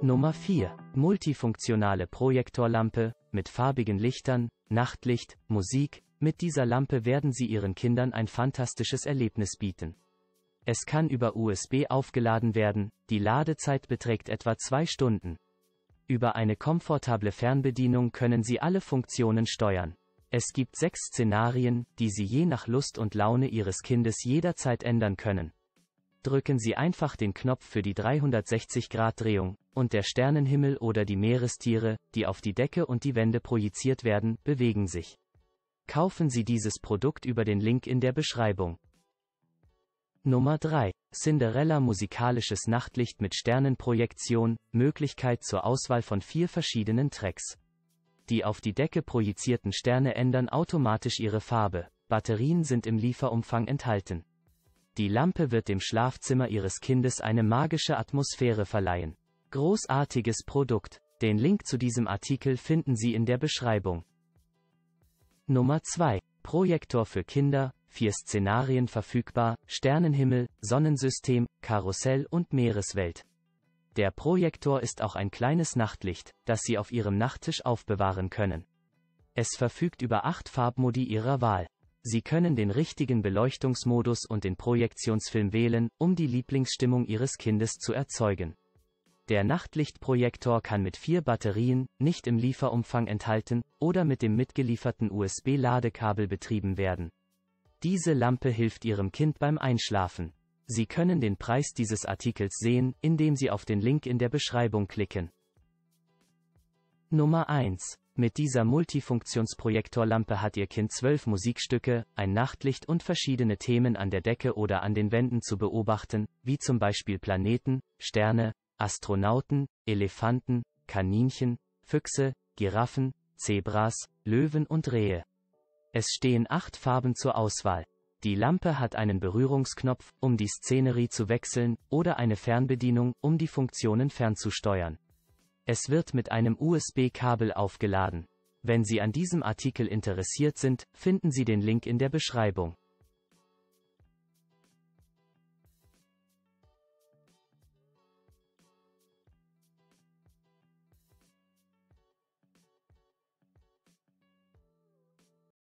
Nummer 4. Multifunktionale Projektorlampe, mit farbigen Lichtern, Nachtlicht, Musik. Mit dieser Lampe werden Sie Ihren Kindern ein fantastisches Erlebnis bieten. Es kann über USB aufgeladen werden, die Ladezeit beträgt etwa 2 Stunden. Über eine komfortable Fernbedienung können Sie alle Funktionen steuern. Es gibt 6 Szenarien, die Sie je nach Lust und Laune Ihres Kindes jederzeit ändern können. Drücken Sie einfach den Knopf für die 360-Grad-Drehung, und der Sternenhimmel oder die Meerestiere, die auf die Decke und die Wände projiziert werden, bewegen sich. Kaufen Sie dieses Produkt über den Link in der Beschreibung. Nummer 3. Cinderella musikalisches Nachtlicht mit Sternenprojektion, Möglichkeit zur Auswahl von 4 verschiedenen Tracks. Die auf die Decke projizierten Sterne ändern automatisch ihre Farbe, Batterien sind im Lieferumfang enthalten. Die Lampe wird dem Schlafzimmer Ihres Kindes eine magische Atmosphäre verleihen. Großartiges Produkt. Den Link zu diesem Artikel finden Sie in der Beschreibung. Nummer 2. Projektor für Kinder, 4 Szenarien verfügbar, Sternenhimmel, Sonnensystem, Karussell und Meereswelt. Der Projektor ist auch ein kleines Nachtlicht, das Sie auf Ihrem Nachttisch aufbewahren können. Es verfügt über 8 Farbmodi Ihrer Wahl. Sie können den richtigen Beleuchtungsmodus und den Projektionsfilm wählen, um die Lieblingsstimmung Ihres Kindes zu erzeugen. Der Nachtlichtprojektor kann mit 4 Batterien, nicht im Lieferumfang enthalten, oder mit dem mitgelieferten USB-Ladekabel betrieben werden. Diese Lampe hilft Ihrem Kind beim Einschlafen. Sie können den Preis dieses Artikels sehen, indem Sie auf den Link in der Beschreibung klicken. Nummer 1. Mit dieser Multifunktionsprojektorlampe hat Ihr Kind 12 Musikstücke, ein Nachtlicht und verschiedene Themen an der Decke oder an den Wänden zu beobachten, wie zum Beispiel Planeten, Sterne, Astronauten, Elefanten, Kaninchen, Füchse, Giraffen, Zebras, Löwen und Rehe. Es stehen 8 Farben zur Auswahl. Die Lampe hat einen Berührungsknopf, um die Szenerie zu wechseln, oder eine Fernbedienung, um die Funktionen fernzusteuern. Es wird mit einem USB-Kabel aufgeladen. Wenn Sie an diesem Artikel interessiert sind, finden Sie den Link in der Beschreibung.